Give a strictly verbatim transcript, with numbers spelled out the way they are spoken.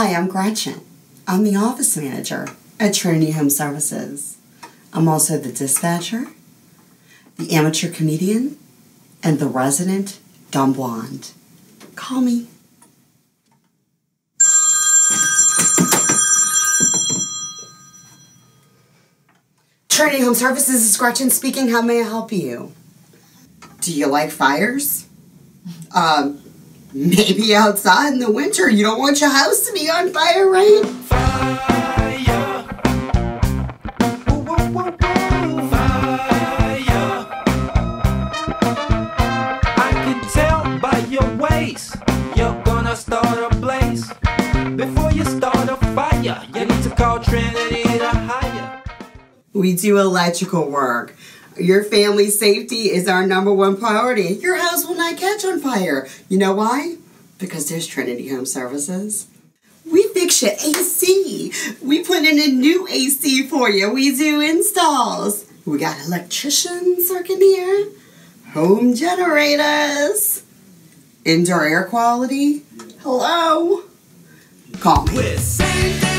Hi, I'm Gretchen. I'm the office manager at Trinity Home Services. I'm also the dispatcher, the amateur comedian, and the resident dumb blonde. Call me. Trinity Home Services, is Gretchen speaking. How may I help you? Do you like fires? Um, maybe outside in the winter. You don't want your house to be on fire, right? Fire. Fire. I can tell by your ways you're gonna start a blaze. Before you start a fire, you need to call Trinity to hire. We do electrical work. Your family's safety is our number one priority. Your house will not catch on fire. You know why? Because there's Trinity Home Services. We fix your A C. We put in a new A C for you. We do installs. We got electricians working here. Home generators. Indoor air quality. Hello? Call me.